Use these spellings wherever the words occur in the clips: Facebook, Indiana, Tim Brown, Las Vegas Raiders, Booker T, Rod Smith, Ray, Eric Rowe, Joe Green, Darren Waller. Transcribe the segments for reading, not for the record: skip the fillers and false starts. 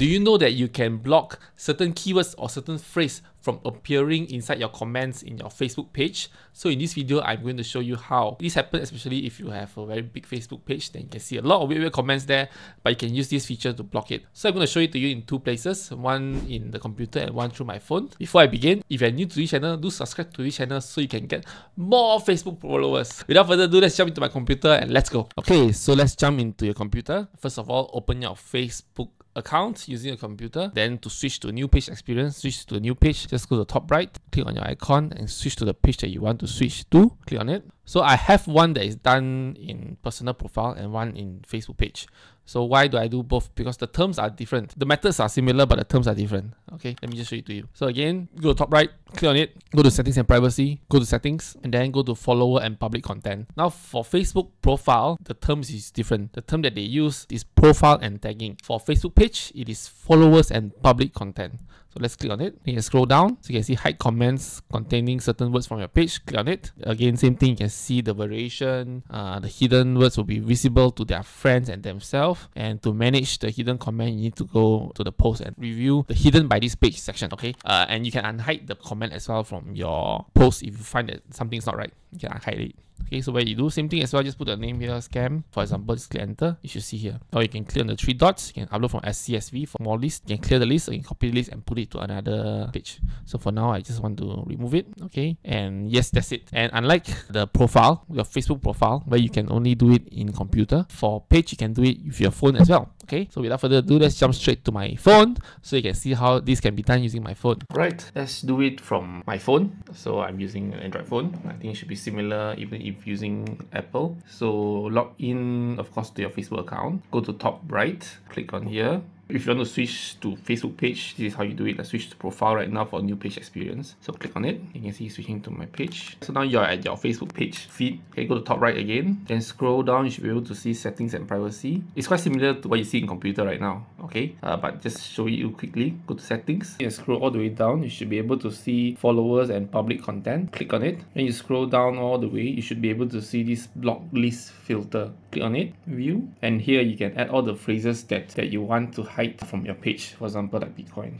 Do you know that you can block certain keywords or certain phrases from appearing inside your comments in your Facebook page? So in this video, I'm going to show you how this happens, especially if you have a very big Facebook page, then you can see a lot of weird comments there, but you can use this feature to block it. So I'm going to show it to you in two places, one in the computer and one through my phone. Before I begin, if you're new to this channel, do subscribe to this channel so you can get more Facebook followers. Without further ado, let's jump into my computer and let's go. Okay, so let's jump into your computer. First of all, open your Facebook account using a computer. Then to switch to a new page experience, switch to a new page, just go to the top right, click on your icon and switch to the page that you want to switch to. Click on it. So I have one that is done in personal profile and one in Facebook page. So why do I do both? Because the terms are different. The methods are similar, but the terms are different. Okay, let me just show it to you. So again, go to top right, click on it, go to settings and privacy, go to settings, and then go to follower and public content. Now for Facebook profile, the terms is different. The term that they use is profile and tagging. For Facebook page, it is followers and public content. So let's click on it. You can scroll down. So you can see hide comments containing certain words from your page. Click on it. Again, same thing. You can see the variation. The hidden words will be visible to their friends and themselves. And to manage the hidden comment, you need to go to the post and review the hidden by this page section. Okay. And you can unhide the comment as well from your post if you find that something's not right. You can unhide it. Okay, so where you do, same thing as well, just put the name here, scam. For example, just click enter, you should see here. Or you can click on the three dots, you can upload from SCSV for more list. You can clear the list, or you can copy the list and put it to another page. So for now, I just want to remove it, okay? And yes, that's it. And unlike the profile, your Facebook profile, where you can only do it in computer, for page, you can do it with your phone as well, okay? So without further ado, let's jump straight to my phone, so you can see how this can be done using my phone. Right, let's do it from my phone. So I'm using an Android phone. I think it should be similar, even if using Apple. So log in, of course, to your Facebook account. Go to top right, click on here. If you want to switch to Facebook page, this is how you do it. Let's switch to profile right now for new page experience. So click on it. You can see switching to my page. So now you're at your Facebook page feed. Okay, go to top right again. Then scroll down, you should be able to see settings and privacy. It's quite similar to what you see in computer right now. Okay, but just show you quickly. Go to settings and scroll all the way down. You should be able to see followers and public content. Click on it. When you scroll down all the way, you should be able to see this block list filter. Click on it, view. And here you can add all the phrases that you want to hide from your page. For example, like Bitcoin.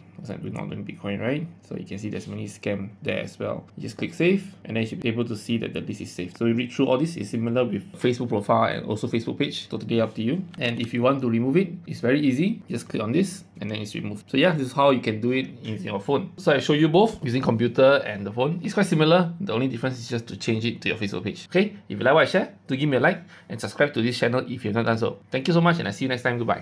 We're not doing Bitcoin, right? So you can see there's many scams there as well. You just click save, and then you should be able to see that the list is saved. So you read through all this. It's similar with Facebook profile and also Facebook page. Totally up to you. And if you want to remove it, it's very easy. Just click on this, and then it's removed. So yeah, this is how you can do it in your phone. So I show you both using computer and the phone. It's quite similar. The only difference is just to change it to your Facebook page. Okay? If you like what I share, do give me a like and subscribe to this channel if you've not done so. Thank you so much, and I see you next time. Goodbye.